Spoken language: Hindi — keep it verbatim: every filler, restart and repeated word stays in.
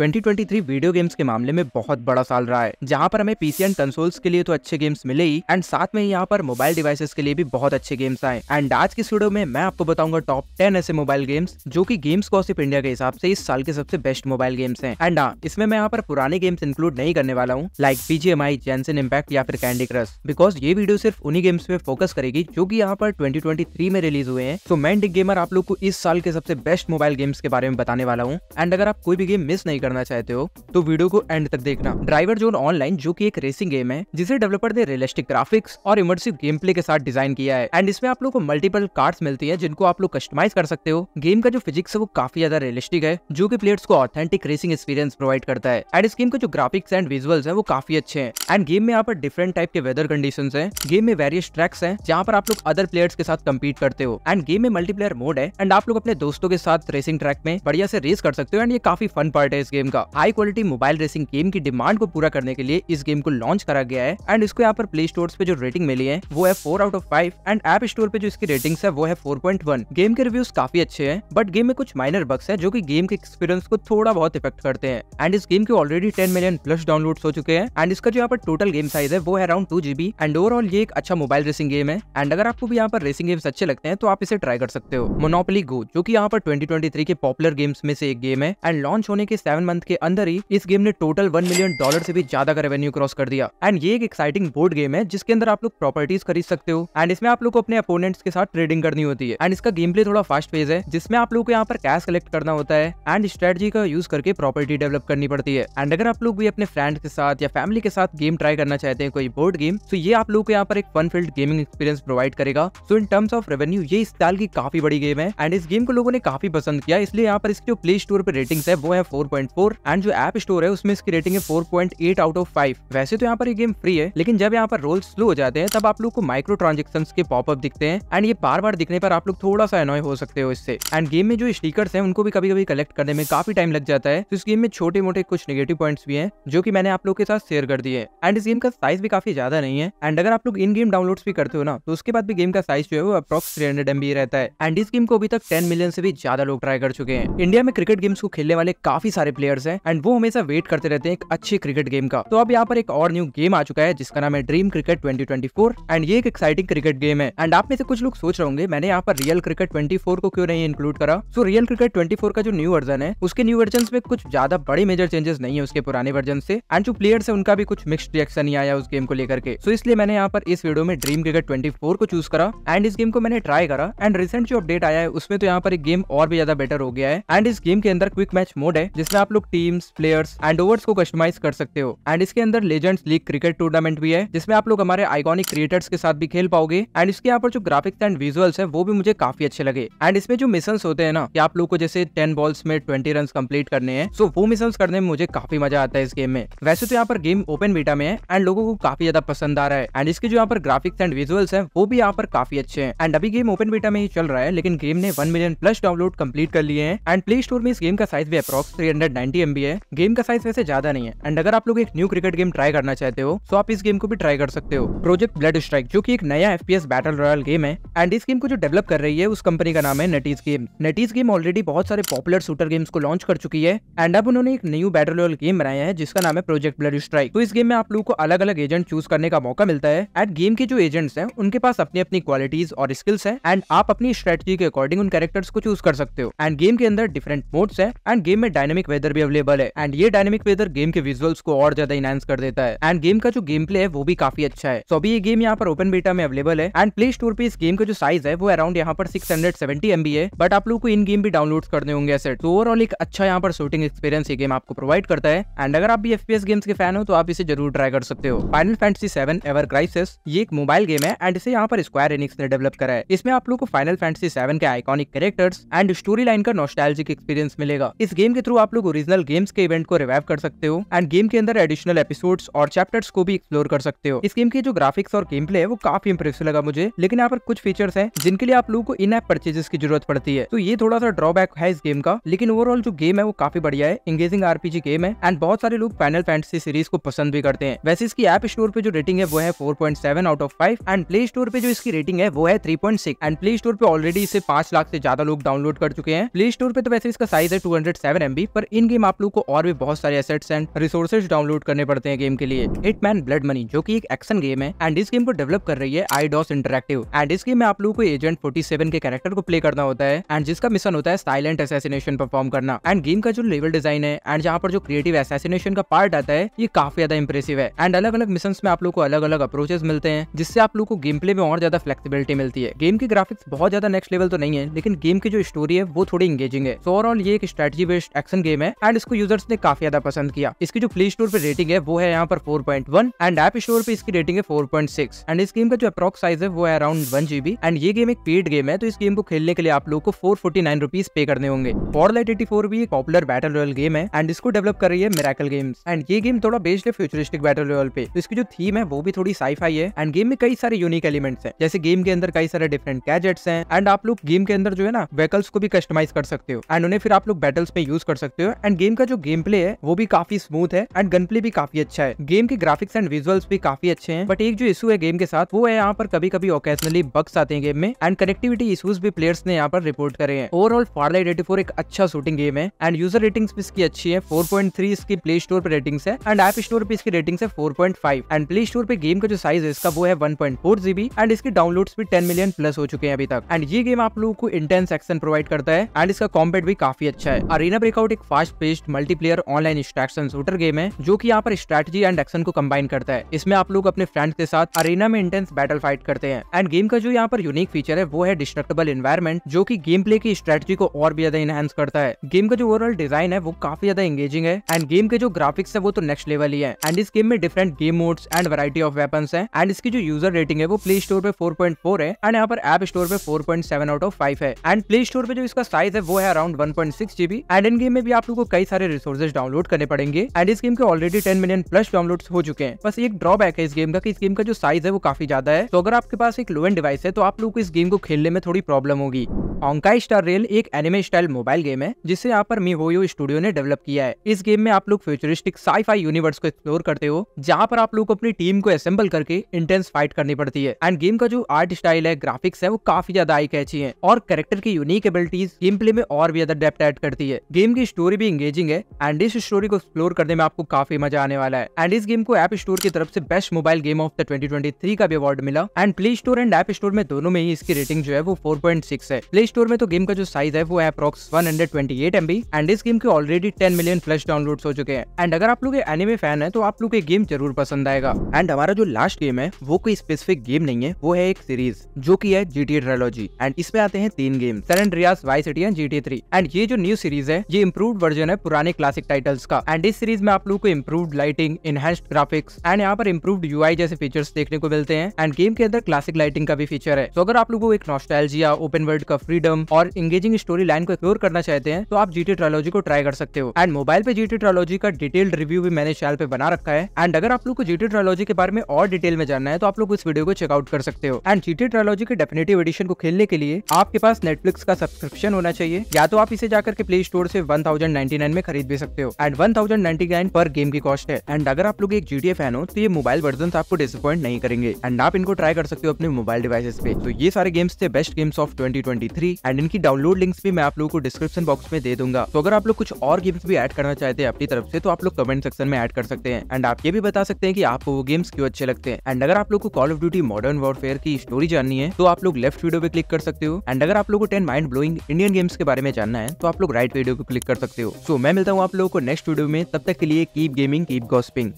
Twenty twenty three video games के मामले में बहुत बड़ा साल रहा है, जहां पर हमें पीसी एंड कंसोल्स के लिए तो अच्छे गेम्स मिले ही एंड साथ में यहां पर मोबाइल डिवाइसेस के लिए भी बहुत अच्छे गेम्स आए। एंड आज की वीडियो में मैं आपको बताऊंगा टॉप टेन ऐसे मोबाइल गेम्स जो कि गेम्स गॉसिप इंडिया के हिसाब से इस साल के सबसे बेस्ट मोबाइल गेम्स हैं। एंड हाँ, इसमें मैं यहाँ पर पुराने गेम्स इंक्लूड नहीं करने वाला हूँ लाइक बीजीएमआई, जेनसिन इम्पैक्ट या फिर कैंडी क्रश, बिकॉज ये वीडियो सिर्फ उन्हीं गेम्स पे फोकस करेगी जो कि यहाँ पर ट्वेंटी ट्वेंटी थ्री में रिलीज हुए हैं। तो मैं इंडिक गेमर आप लोग को इस साल के सबसे बेस्ट मोबाइल गेम्स के बारे में बताने वाला हूँ। एंड अगर आप कोई भी गेम मिस नहीं करना चाहते हो तो वीडियो को एंड तक देखना। ड्राइवर जोन ऑनलाइन जो कि एक रेसिंग गेम है जिसे डेवलपर ने रियलिस्टिक ग्राफिक्स और इमर्सिव गेम प्ले के साथ डिजाइन किया है। एंड इसमें आप लोग को मल्टीपल कार्ड्स मिलती है जिनको आप लोग कस्टमाइज कर सकते हो। गेम का जो फिजिक्स है वो काफी ज्यादा रियलिस्टिक है जो कि प्लेयर्स को ऑथेंटिक रेसिंग एक्सपीरियंस प्रोवाइड करता है। एंड इस गेम के जो ग्राफिक्स एंड विजुअल्स है वो काफी अच्छे हैं। एंड गेम में यहाँ पर डिफरेंट टाइप के वेदर कंडीशंस हैं। गेम में वेरियस ट्रैक्स हैं जहाँ पर आप लोग अदर प्लेयर्स के साथ कम्पीट करते हो। एंड गेम में मल्टीप्लेयर मोड है एंड आप लोग अपने दोस्तों के साथ रेसिंग ट्रैक में बढ़िया से रेस कर सकते हो। एंड ये काफी फन पार्ट है इस गेम का। High quality mobile racing game की डिमांड को पूरा करने के लिए इस गेम को लॉन्च करा गया है। एंड इसको यहाँ पर प्ले स्टोर्स पे जो रेटिंग मिली है वो है four out of five. And app store पे जो इसकी रेटिंग्स है वो है फोर पॉइंट वन। गेम के रिव्यूज काफी अच्छे हैं बट गेम में कुछ माइनर बग्स है जो कि गेम के एक्सपीरियंस को थोड़ा बहुत इफेक्ट करते हैं। एंड इस गेम के already ten million plus download हो चुके हैं। एंड इसका जो यहाँ पर टोटल गेम साइज है वो है around two GB. And overall ये एक अच्छा मोबाइल रेसिंग गेम है। एंड अगर आपको भी यहाँ पर रेसिंग गेम्स अच्छे लगते हैं तो आप इसे ट्राई कर सकते हो। मोनोपोली गो जो कि यहाँ पर ट्वेंटी ट्वेंटी थ्री के पॉपुलर गेम्स में से एक गेम है। एंड लॉन्च होने के सेवन मंथ के अंदर ही इस गेम ने टोटल वन मिलियन डॉलर से भी ज्यादा का रेवेन्यू क्रॉस कर दिया। एंड ये एक एक्साइटिंग बोर्ड गेम है जिसके अंदर आप लोग प्रॉपर्टीज खरीद सकते हो। एंड इसमें आप लोग को अपने अपोनेंट्स के साथ ट्रेडिंग करनी होती है। एंड इसका गेम प्ले थोड़ा फास्ट पेस है जिसमें आप लोग को यहाँ पर कैश कलेक्ट करना होता है एंड स्ट्रेटजी का यूज करके प्रॉपर्टी डेवलप करनी पड़ती है। एंड अगर आप लोग भी अपने फ्रेंड्स के साथ या फैमिली के साथ गेम ट्राई करना चाहते हैं कोई बोर्ड गेम, तो ये आप लोग को यहाँ पर एक fun filled gaming experience provide करेगा। So in terms of revenue ये इस साल की काफी बड़ी गेम है। एंड इस गेम को लोगों ने काफी पसंद किया, इसलिए यहाँ पर इसकी जो प्ले स्टोर पे रेटिंग्स है वो है फोर पॉइंट फोर। एंड जो ऐप स्टोर है उसमें इसकी रेटिंग है four point eight out of five. वैसे तो यहाँ पर ये गेम फ्री है, लेकिन जब यहाँ पर रोल स्लो हो जाते हैं तब आप लोग को माइक्रो ट्रांजेक्शंस के पॉपअप दिखते हैं। एंड ये बार बार दिखने पर आप लोग थोड़ा सा अनॉय हो सकते हो इससे। एंड गेम में जो स्टिकर्स है उनको भी कभी कभी कलेक्ट करने में काफी टाइम लग जाता है। तो इस गेम में छोटे मोटे कुछ नेगेटिव पॉइंट्स भी है जो की मैंने आप लोग के साथ शेयर कर दिए। एंड इस गेम का साइज भी काफी ज्यादा नहीं है। एंड अगर आप लोग इन गेम डाउनलोड भी करते हो ना, तो उसके बाद भी गेम का साइज जो है वो अप्रॉक्स थ्री हंड्रेड एमबी रहता है। एंड इस गेम को अभी तक टेन मिलियन से भी ज्यादा लोग ट्राई कर चुके हैं। इंडिया में क्रिकेट गेम्स को खेलने वाले काफी सारे प्लेयर्स हैं एंड वो हमेशा वेट करते रहते हैं एक अच्छे क्रिकेट गेम का। तो अब यहाँ पर एक और न्यू गेम आ चुका है जिसका नाम है Dream Cricket twenty twenty four. And ये एक एक्साइटिंग क्रिकेट गेम है। एंड आप में से कुछ लोग सोच रहे होंगे मैंने यहाँ पर रियल क्रिकेट ट्वेंटी फोर को क्यों नहीं इंक्लूड करा। So Real Cricket twenty four का जो न्यू वर्जन है उसके न्यू वर्जन में कुछ ज्यादा बड़े मेजर चेंजेस नहीं है उसके पुराने वर्जन से। एंड जो प्लेयर्स है उनका भी कुछ मिक्स्ड रिएक्शन ही आया उस गेम को लेकर के। सो इसलिए मैंने यहाँ पर इस वीडियो में ड्रीम क्रिकेट ट्वेंटी फोर को चूज करा एंड इस गेम को मैंने ट्राई करा। एंड रिसेंट जो अपडेट आया है उसमें तो यहाँ पर एक गेम और भी ज्यादा बेटर हो गया है। एंड इस गेम के अंदर क्विक मैच मोड है जिसमें आप लोग टीम्स, प्लेयर्स एंड ओवर्स को कस्टमाइज कर सकते हो। एंड इसके अंदर लेजेंड्स लीग क्रिकेट टूर्नामेंट भी है जिसमें आप लोग हमारे आइकॉनिक क्रिएटर्स के साथ भी खेल पाओगे। एंड इसके यहाँ पर जो ग्राफिक्स एंड विजुअल्स है वो भी मुझे काफी अच्छे लगे। एंड इसमें जो मिशंस होते हैं ना कि आप लोग को जैसे टेन बॉल्स में ट्वेंटी रन कम्प्लीट करने हैं, सो वो मिशंस करने में मुझे काफी मजा आता है इस गेम में। वैसे तो यहाँ पर गेम ओपन बीटा में है एंड लोगों को काफी ज्यादा पसंद आ रहा है। एंड इसके जो यहाँ पर ग्राफिक्स एंड विजुअल्स है वो भी यहाँ पर काफी अच्छे हैं। एंड अभी गेम ओपन बीटा में ही चल रहा है, लेकिन गेम ने one million plus download complete कर लिए हैं। एंड प्ले स्टोर में इस गेम का साइज भी approx three hundred ninety MB है। गेम का साइज वैसे ज्यादा नहीं है। एंड अगर आप लोग एक न्यू क्रिकेट गेम ट्राई करना चाहते हो तो आप इस गेम को भी ट्राई कर सकते हो। प्रोजेक्ट ब्लड स्ट्राइक जो कि एक नया एफपीएस बैटल रॉयल गेम है। एंड इस गेम को जो डेवलप कर रही है उस कंपनी का नाम है NetEase game. NetEase game already बहुत सारे पॉपुलर शूटर गेम्स को लॉन्च कर चुकी है। एंड अब उन्होंने एक न्यू बैटल रॉयल गेम बनाया है जिसका नाम है प्रोजेक्ट ब्लड स्ट्राइक। तो इस गेम में आप लोग को अलग अलग एजेंट चूज करने का मौका मिलता है। एंड गेम के जो एजेंट्स हैं उनके पास अपनी अपनी क्वालिटीज और स्किल्स है एंड आप अपनी स्ट्रेटजी के अकॉर्डिंग उन कैरेक्टर्स को चूज कर सकते हो। एंड गेम के अंदर डिफरेंट मोड्स है एंड गेम में डायनेमिक वेदर भी अवेलेबल है। एंड ये डायनेमिक वेदर गेम के विजुअल्स को और ज्यादा इनहांस कर देता है। एंड गेम का जो गेम प्ले है वो भी काफी अच्छा है। तो अभी ये गेम यहाँ पर ओपन बीटा में अवेलेबल है। एंड प्ले स्टोर पे इस गेम का जो साइज है वो अराउंड यहाँ पर सिक्स हंड्रेड सेवेंटी एमबी है, बट आप लोग को इन गेम भी डाउनलोड करने होंगे ऐसे। तो ओवरऑल एक अच्छा यहाँ पर शूटिंग एक्सपीरियंस ये गेम आपको प्रोवाइड करता है। एंड अगर आप भी एफपीएस गेम्स के फैन हो तो आप इसे जरूर ट्राई कर सकते हो। Final Fantasy seven Ever Crisis ये एक मोबाइल गेम है एंड इसे यहाँ पर स्क्वायर एनिक्स ने डेवलप करा है। इसमें आप लोग को फाइनल फैंटेसी सेवन के iconic characters and story line का नॉस्टैल्जिक एक्सपीरियंस मिलेगा। इस गेम के थ्रू आप लोग ओरिजिनल गेम्स के इवेंट को रिवाइव कर सकते हो एंड गेम के अंदर एडिशनल एपिसोड्स और चैप्टर्स को भी एक्सप्लोर कर सकते हो। इस गेम के जो ग्राफिक्स और गेम प्ले है वो काफी इंप्रेसिव लगा मुझे, लेकिन यहाँ पर कुछ फीचर्स हैं जिनके लिए आप लोगों को इन ऐप परचेजेस की जरूरत पड़ती है। तो ये थोड़ा सा ड्रॉबैक है इस गेम का, लेकिन ओवरऑल जो गेम है वो काफी बढ़िया है। एंगेजिंग आरपीजी गेम है एंड बहुत सारे लोग फाइनल फैंटेसी सीरीज को पसंद भी करते हैं। वैसे इसकी ऐप स्टोर पे जो रेटिंग है वो है four point seven out of five and play store पे जो इसकी रेटिंग है वो है three point six. And play store पे ऑलरेडी इसे पांच लाख से ज्यादा लोग डाउनलोड कर चुके हैं। प्ले स्टोर पे तो वैसे इसका साइज है टू हंड्रेड सेवन एमबी, पर इन गेम में आप लोग को और भी बहुत सारे एसेट्स एंड रिसोर्सेज डाउनलोड करने पड़ते हैं गेम के लिए। हिटमैन ब्लड मनी जो कि एक एक्शन गेम है एंड इस गेम को डेवलप कर रही है आईओ इंटरैक्टिव एंड इस गेम में आप लोग को एजेंट सैंतालीस के कैरेक्टर को प्ले करना होता है एंड जिसका मिशन होता है साइलेंट असैसिनेशन परफॉर्म करना। एंड गेम का जो लेवल डिजाइन है एंड जहाँ पर जो क्रिएटिव असैसिनेशन का पार्ट आता है ये काफी ज्यादा इंप्रेसिव है एंड अलग अलग मिशन में आप लोग को अलग अलग अप्रोचेस मिलते हैं जिससे आप लोग को गेम प्ले में और ज्यादा फ्लेक्सिबिलिटी मिलती है। गेम के ग्राफिक्स बहुत ज्यादा नेक्स्ट लेवल तो नहीं है लेकिन गेम की जो स्टोरी है वो थोड़ी इंगेजिंग है। सो ओवरऑल ये एक स्ट्रेटजी बेस्ड एक्शन गेम है एंड इसको यूजर्स ने काफी ज्यादा पसंद किया। इसकी जो प्ले स्टोर पे रेटिंग है वो है यहाँ पर four point one and app store पे इसकी रेटिंग है फोर पॉइंट सिक्स एंड इस गेम का जो अप्रॉक्स साइज है वो है अराउंड वन जीबी एंड ये गेम एक पेड गेम है तो इस गेम को खेलने के लिए आप लोग को फोर फोर्टी नाइन रुपीज पे करने होंगे। फारलाइट एटी फोर भी एक पॉपुलर बैटल रॉयल गेम है एंड इसको डेवलप कर रही है मिरेकल गेम्स एंड ये गेम थोड़ा बेस्ड है फ्यूचरिस्टिक बैटल रॉयल पे। तो इसकी जो थीम है वो भी थोड़ी साईफाई है एंड गेम में कई सारे यूनिक एलिमेंट्स हैं जैसे गेम के अंदर कई सारे डिफरेंट गैजेट्स हैं एंड आप लोग गेम के अंदर जो है ना व्हीकल्स को भी कस्टमाइज कर सकते हो एंड उन्हें फिर आप लोग बैटल्स में यूज कर सकते हो एंड गेम का जो गेम प्ले है वो भी काफी स्मूथ है एंड गन प्ले भी काफी अच्छा है। गेम के ग्राफिक्स एंड विजुअल्स भी काफी अच्छे हैं बट एक जो इशू है गेम के साथ वो है यहाँ पर कभी कभी ओकेजनली बग्स आते हैं गेम में एंड कनेक्टिविटी इशूज भी प्लेयर्स ने यहाँ पर रिपोर्ट करे हैं। ओवरऑल फारलाइट एटी फोर एक अच्छा शूटिंग गेम है एंड यूजर रेटिंग्स भी इसकी अच्छी है। फोर पॉइंट थ्री इसकी प्ले स्टोर पे रेटिंग्स है एंड ऐप स्टोर पे इसकी रेटिंग्स है four point five and play store पे गेम का जो साइज है इसका वो है one point four GB and इसके डाउनलोड्स भी टेन मिलियन प्लस हो चुके हैं अभी तक एंड ये गेम आप लोगों को इंटेंस एक्शन प्रोवाइड करता है एंड इसका कॉम्बैट भी काफी अच्छा है। अरीना ब्रेकआउट एक fast paced multiplayer online action shooter game है जो की यहाँ पर स्ट्रेटजी एंड एक्शन को कंबाइन करता है। इसमें आप लोग अपने फ्रेंड्स के साथ अरीना में इंटेंस बैटल फाइट करते हैं एंड गेम का जो यहाँ पर यूनिक फीचर है वो है डिस्ट्रक्टेबल एनवायरमेंट जो की गेम प्ले की स्ट्रेटजी को और भी ज्यादा इनहेंस करता है। गेम का जो ओवरऑल डिजाइन है वो काफी ज्यादा एंगेजिंग है एंड गेम के जो ग्राफिक्स है वो तो नेक्स्ट लेवल ही है एंड इस गेम में different game modes and variety of weapons हैं एंड इसकी जो यूजर रेटिंग है वो प्ले स्टोर पे फोर पॉइंट फोर है एंड यहाँ पर ऐप स्टोर पे four point seven out of five है एंड प्ले स्टोर पे जो इसका साइज है वो है around one point six GB and इन गेम में भी आप लोगों को कई सारे रिसोर्सेज डाउनलोड करने पड़ेंगे एंड इस गेम के already ten million plus download हो चुके हैं। बस एक ड्रॉबैक है इस गेम का कि इस गेम का जो साइज है वो काफी ज्यादा है तो अगर आपके पास एक लो एंड डिवाइस है तो आप लोग को इस गेम को खेलने में थोड़ी प्रॉब्लम होगी। हॉन्काई स्टार रेल एक एनिमे स्टाइल मोबाइल गेम है जिसे यहाँ पर मिहोयो स्टूडियो ने डेवलप किया है। इस गेम में आप लोग फ्यूचरिस्टिक साईफाई यूनिवर्स को एक्सप्लोर करते हो जहाँ पर आप लोग को अपनी टीम को असेंबल करके इंटेंस फाइट करनी पड़ती है एंड गेम का जो आर्ट स्टाइल है ग्राफिक्स है वो काफी ज्यादा आई कैची है और कैरेक्टर की यूनिक एबिलिटीज गेम प्ले में और भी ज्यादा डेप्थ ऐड करती है। गेम की स्टोरी भी इंगेजिंग है एंड इस स्टोरी को एक्सप्लोर करने में आपको काफी मजा आने वाला है एंड इस गेम को ऐप स्टोर की तरफ से best mobile game of the twenty twenty three का भी अवार्ड मिला and play store and app store में दोनों में ही इसकी रेटिंग जो है वो फोर पॉइंट सिक्स है। प्ले स्टोर में तो गेम का जो साइज है वो है approx one hundred twenty eight M B and इस गेम के already ten million plus downloads हो चुके हैं एंड अगर आप लोग एनिमे फैन हैं तो आप लोग ये गेम जरूर पसंद आएगा। एंड हमारा जो लास्ट गेम है वो कोई स्पेसिफिक गेम नहीं है वो है एक सीरीज जो कि है जीटीए ट्रायलॉजी एंड इसमें आते हैं तीन game San Andreas, Vice City and GTA three and ये जो न्यू सीरीज है ये इम्प्रूव्ड वर्जन है पुराने क्लासिक टाइटल्स का एंड इस सीरीज में आप लोग को improved lighting, enhanced graphics and यहाँ पर इम्प्रूव्ड यूआई जैसे फीचर्स देखने को मिलते हैं एंड गेम के अंदर क्लासिक लाइटिंग का भी फीचर है। तो अगर आप लोग को एक नॉस्टैल्जिया, ओपन वर्ल्ड का फ्रीडम और एंगेजिंग स्टोरी लाइन को एक्सप्लोर करना चाहते हैं तो आप जीटीए ट्रायलॉजी को ट्राई कर सकते हो एंड मोबाइल पे जीटीए ट्रायलॉजी का डिटेल्ड रिव्यू भी मैंने चैनल पे बना रखा है एंड अगर आप लोग को जीटीए ट्रायलॉजी के बारे में और डिटेल में जानना है तो आप लोग इस वीडियो को चेकआउट कर सकते हो। एंड जीटीए ट्रायलॉजी के डेफिनेटिव एडिशन को खेलने के लिए आपके पास नेटफ्लिक्स का सब्सक्रिप्शन होना चाहिए या तो आप इसे जाकर के प्ले स्टोर से वन थाउजेंड नाइन्टी नाइन में खरीद भी सकते हो and one thousand ninety nine पर गेम की कॉस्ट है एंड अगर आप लोग एक जीटीए फैन हो तो ये मोबाइल वर्जन आपको डिसअपॉइंट नहीं करेंगे एंड आप इनको ट्राई कर सकते हो अपने मोबाइल डिवाइसेस पे। तो ये सारे गेम्स थे best games of twenty twenty three and इनकी डाउनलोड लिंक्स भी मैं आप लोगों को डिस्क्रिप्शन बॉक्स में दे दूंगा। तो अगर आप लोग कुछ और गेम्स भी ऐड करना चाहते हैं अपनी तरफ से तो आप लोग कमेंट सेक्शन में ऐड कर सकते हैं एंड आप ये भी बता सकते हैं कि आपको वो गेम्स क्यों अच्छे लगते हैं। एंड अगर आप लोग को Call of Duty Modern Warfare की स्टोरी जाननी है तो आप लोग लेफ्ट वीडियो पे क्लिक कर सकते हो एंड अगर आप लोग को ten mind blowing Indian games के बारे में जानना है तो आप लोग राइट वीडियो को क्लिक कर सकते हो। सो मैं मिलता हूँ आप लोगों को नेक्स्ट वीडियो में, तब तक के लिए कीप गेमिंग, कीप गॉसिपिंग।